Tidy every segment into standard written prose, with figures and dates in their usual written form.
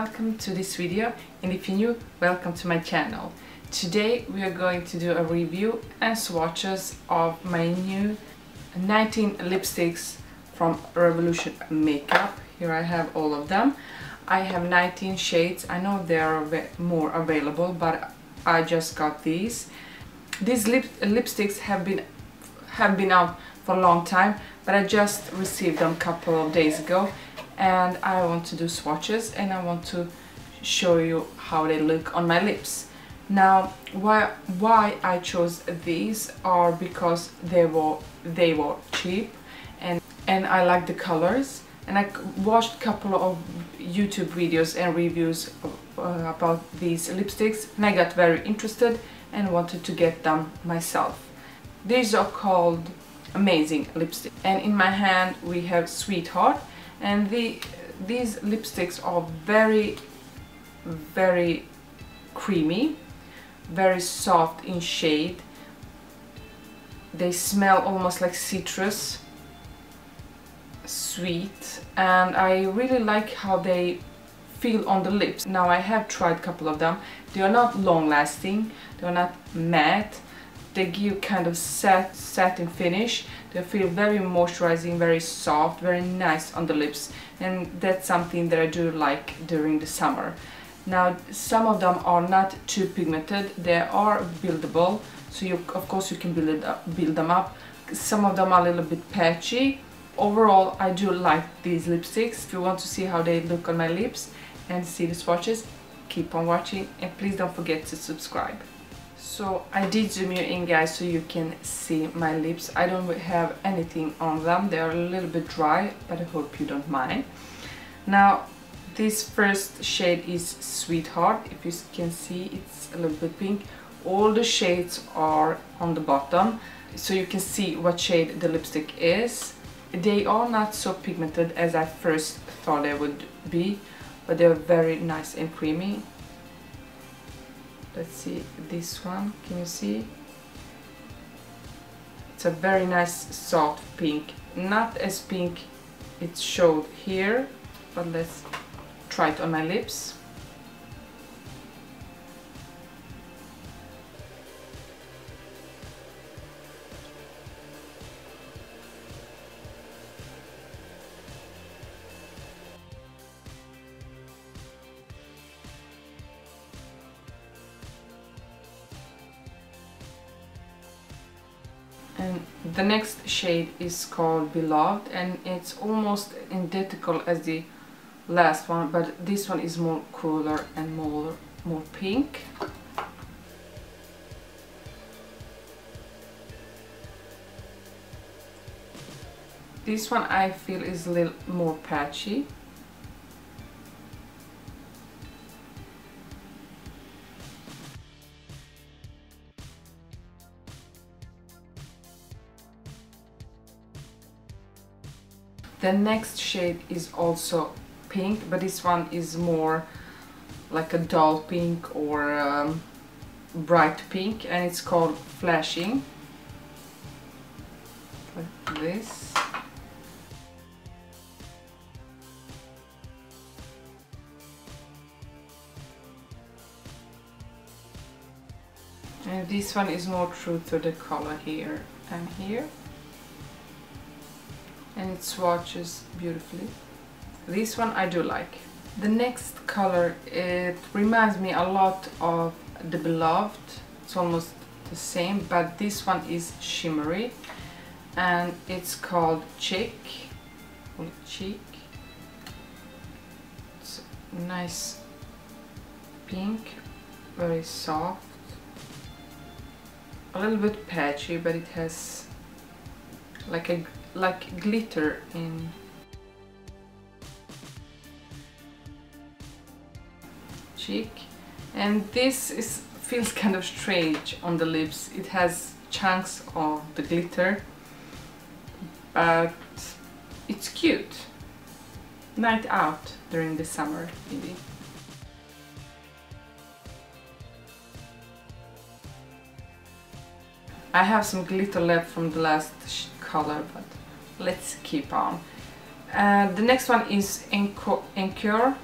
welcome to this video, and if you're new, welcome to my channel. Today we are going to do a review and swatches of my new 19 lipsticks from Revolution Makeup. Here I have all of them. I have 19 shades. I know there are more available, but I just got these. These lipsticks have been out for a long time, but I just received them a couple of days ago, and I want to do swatches and I want to show you how they look on my lips. Now, why I chose these are because they were cheap, and I like the colors, and I watched a couple of YouTube videos and reviews about these lipsticks, and I got very interested and wanted to get them myself. These are called Amazing Lipstick, and in my hand we have Sweetheart, and these lipsticks are very creamy, very soft in shade. They smell almost like citrus, sweet, and I really like how they feel on the lips. Now, I have tried a couple of them. They are not long lasting, they are not matte, they give kind of satin finish. They feel very moisturizing, very soft, very nice on the lips, and that's something that I do like during the summer. Now, some of them are not too pigmented. They are buildable, so of course you can build them up. Some of them are a little bit patchy. Overall, I do like these lipsticks. If you want to see how they look on my lips and see the swatches, keep on watching, and please don't forget to subscribe. So I did zoom you in, guys, so you can see my lips. I don't have anything on them. They are a little bit dry, but I hope you don't mind. Now, this first shade is Sweetheart. If you can see, it's a little bit pink. All the shades are on the bottom, so you can see what shade the lipstick is. They are not so pigmented as I first thought they would be, but they are very nice and creamy. Let's see this one. Can you see? It's a very nice soft pink. Not as pink it's showed here, but let's try it on my lips. And the next shade is called Beloved, and it's almost identical as the last one, but this one is more cooler and more pink. This one I feel is a little more patchy. The next shade is also pink, but this one is more like a dull pink or bright pink, and it's called Flashing, like this. And this one is more true to the color here and here, and it swatches beautifully. This one I do like. The next color, it reminds me a lot of the Beloved. It's almost the same, but this one is shimmery, and it's called Cheek. It's nice pink, very soft, a little bit patchy, but it has like a glitter in. Cheek. And this feels kind of strange on the lips. It has chunks of the glitter, but it's cute. Night out during the summer, maybe. I have some glitter left from the last color, but let's keep on. The next one is Encore.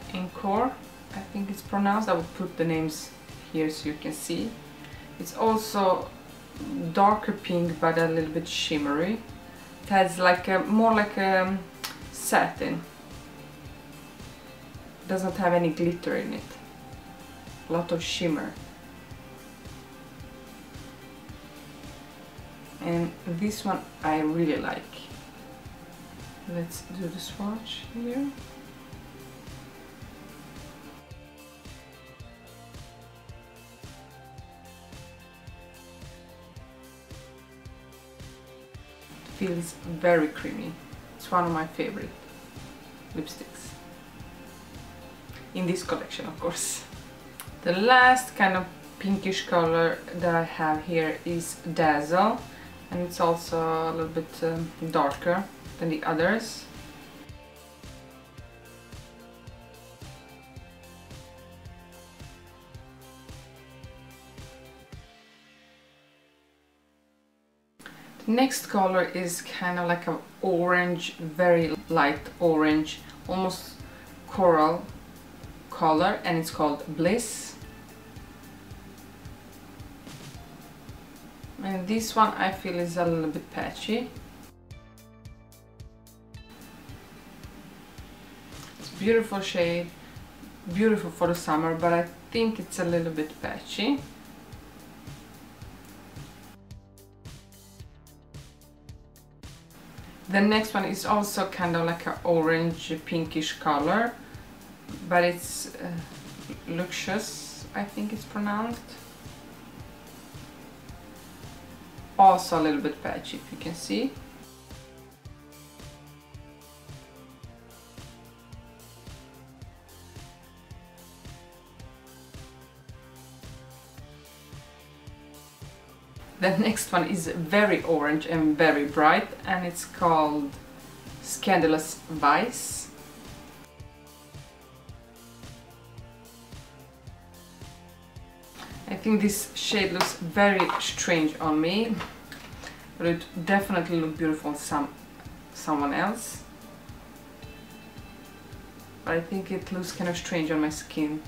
I think it's pronounced. I will put the names here so you can see. It's also darker pink but a little bit shimmery. It has like a more like a satin. It doesn't have any glitter in it. A lot of shimmer. And this one I really like. Let's do the swatch here. Feels very creamy. It's one of my favorite lipsticks in this collection, of course. The last kind of pinkish color that I have here is Dazzle, and it's also a little bit darker than the others. Next color is kind of like an orange, very light orange, almost coral color, and it's called Bliss. And this one I feel is a little bit patchy. It's a beautiful shade, beautiful for the summer, but I think it's a little bit patchy. The next one is also kind of like an orange pinkish color, but it's Luxurious, I think it's pronounced. Also a little bit patchy, if you can see. The next one is very orange and very bright, and it's called Scandalous Vice. I think this shade looks very strange on me, but it definitely looks beautiful on someone else. But I think it looks kind of strange on my skin.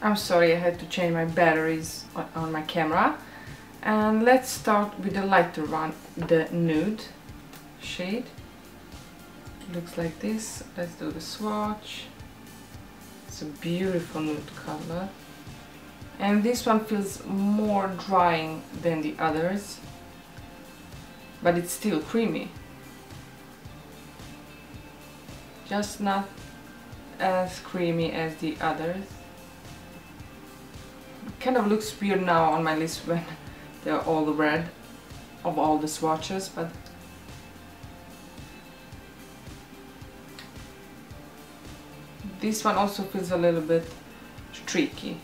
I'm sorry, I had to change my batteries on my camera. And let's start with the lighter one, the nude shade. Looks like this. Let's do the swatch. It's a beautiful nude color. And this one feels more drying than the others, but it's still creamy. Just not as creamy as the others. Kind of looks weird now on my list when they're all red of all the swatches, but this one also feels a little bit streaky.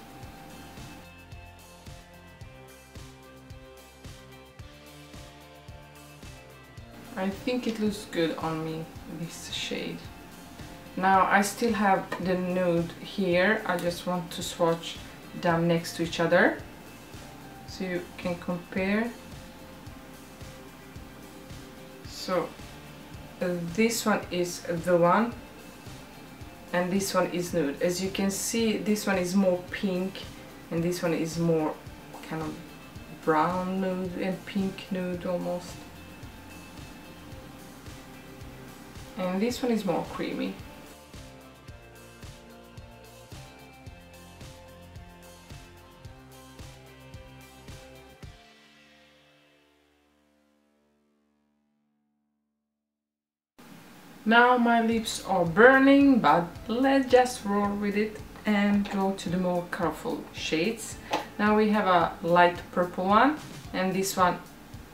I think it looks good on me, this shade. Now I still have the nude here. I just want to swatch them next to each other so you can compare. So this one is the one, and this one is nude. As you can see, this one is more pink and this one is more kind of brown nude and pink nude almost, and this one is more creamy. Now my lips are burning, but let's just roll with it and go to the more colorful shades. Now we have a light purple one, and this one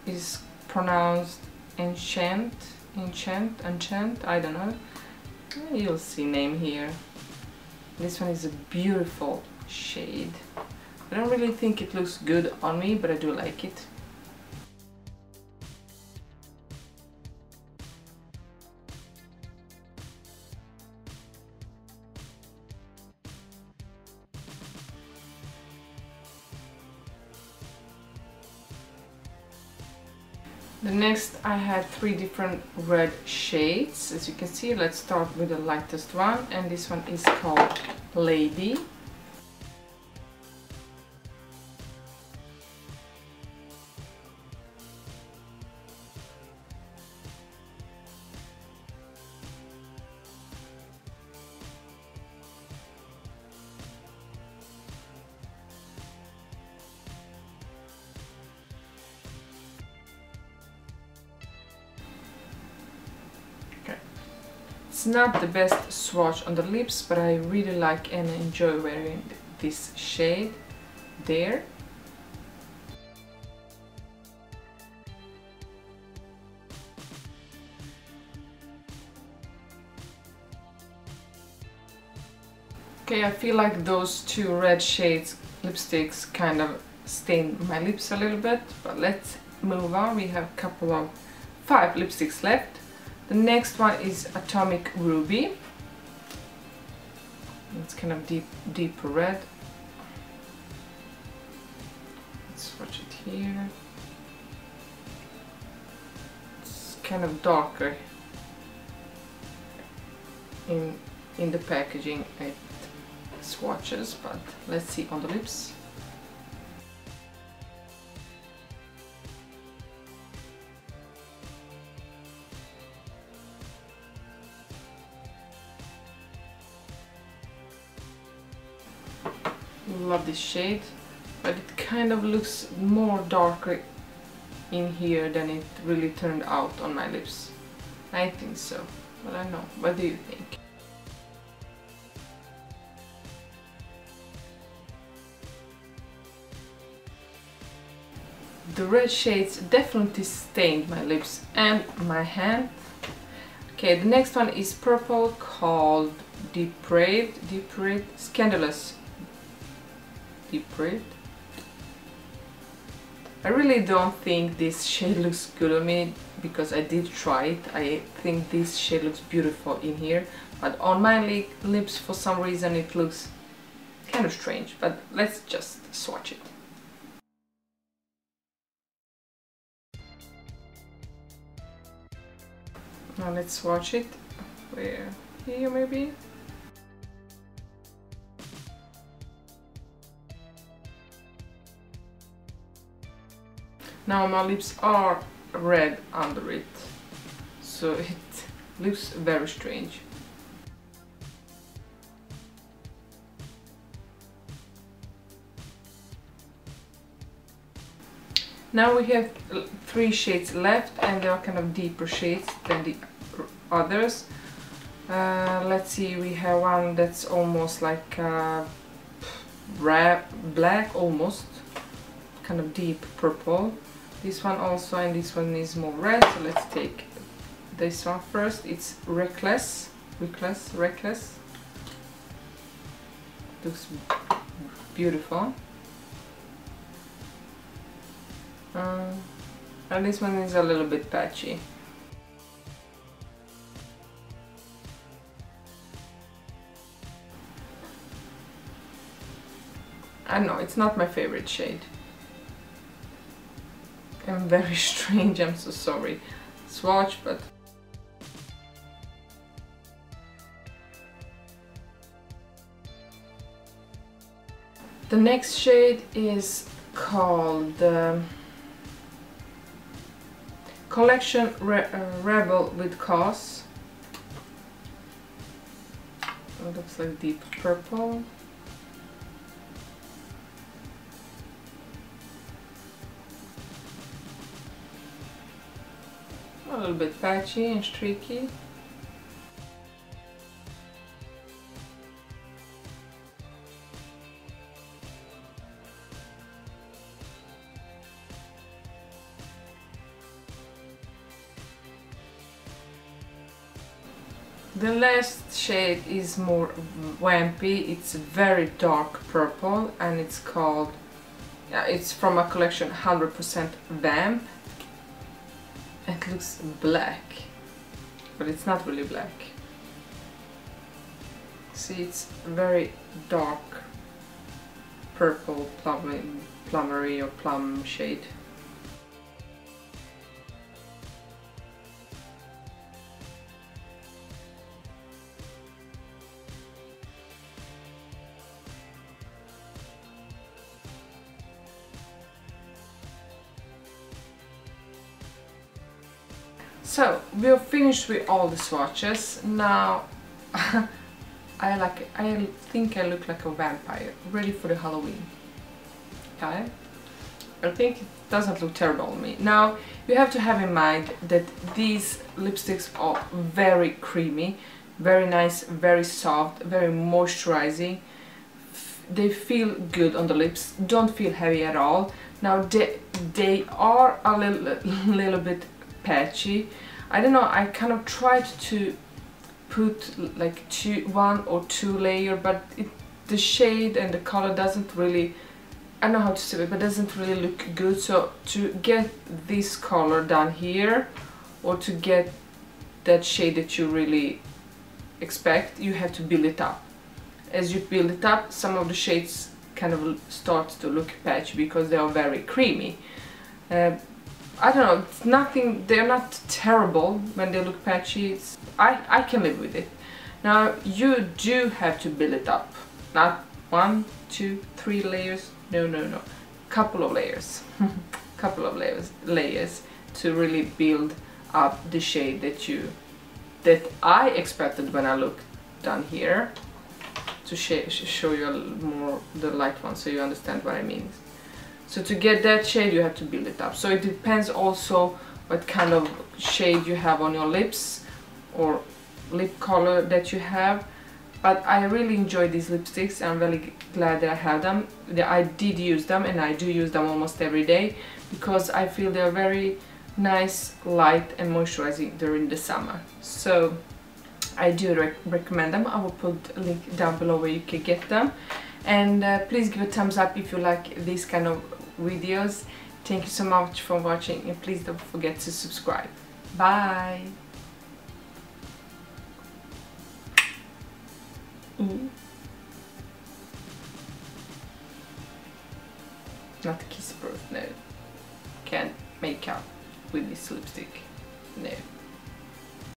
is pronounced Enchant, Enchant, Enchant, I don't know. You'll see name here. This one is a beautiful shade. I don't really think it looks good on me, but I do like it. The next, I had three different red shades, as you can see. Let's start with the lightest one, and this one is called Lady. It's not the best swatch on the lips, but I really like and enjoy wearing this shade there. Okay, I feel like those two red shades lipsticks kind of stained my lips a little bit, but let's move on. We have a couple of 5 lipsticks left. The next one is Atomic Ruby. It's kind of deeper red. Let's swatch it here. It's kind of darker in the packaging it swatches, but let's see on the lips. Love this shade, but it kind of looks more darker in here than it really turned out on my lips. I think so, but I don't know. What do you think? The red shades definitely stained my lips and my hand. Okay, the next one is purple, called Depraved, Scandalous. Depraved. I really don't think this shade looks good on me because I did try it. I think this shade looks beautiful in here, but on my lips for some reason it looks kind of strange, but let's just swatch it. Now let's swatch it. Where? Here maybe? Now my lips are red under it, so it looks very strange. Now we have 3 shades left, and they are kind of deeper shades than the others. Let's see, we have one that's almost like black, almost, kind of deep purple. This one also, and this one is more red, so let's take this one first. It's Reckless. Looks beautiful. And this one is a little bit patchy. I know, it's not my favorite shade. I'm very strange, I'm so sorry. Swatch, but the next shade is called Collection Rebel with Cause. It looks like deep purple. A little bit patchy and streaky. The last shade is more vampy. It's very dark purple, and it's called, it's from a collection 100% Vamp. It looks black, but it's not really black. See, it's very dark purple plummery or plum shade. So we're finished with all the swatches now. I think I look like a vampire, ready for the Halloween. Okay? I think it doesn't look terrible on me. Now, you have to have in mind that these lipsticks are very creamy, very nice, very soft, very moisturizing. They feel good on the lips, don't feel heavy at all. Now, they are a little bit patchy. I don't know, I kind of tried to put like one or two layer, but the shade and the color doesn't really, I don't know how to say it, but doesn't really look good. So to get this color down here, or to get that shade that you really expect, you have to build it up. As you build it up, some of the shades kind of start to look patchy because they are very creamy. I don't know, it's nothing, they're not terrible when they look patchy. It's, I can live with it. Now, you do have to build it up. Not 1, 2, 3 layers, no. Couple of layers, couple of layers to really build up the shade that I expected when I looked down here. To show you a little more the light one, so you understand what I mean. So to get that shade, you have to build it up. So it depends also what kind of shade you have on your lips or lip color that you have. But I really enjoy these lipsticks. I'm really glad that I have them. I did use them, and I do use them almost every day, because I feel they're very nice, light and moisturizing during the summer. So I do recommend them. I will put a link down below where you can get them. And please give a thumbs up if you like these kind of videos. Thank you so much for watching, and please don't forget to subscribe. Bye! Not a kiss birth, no. Can't make out with this lipstick, no.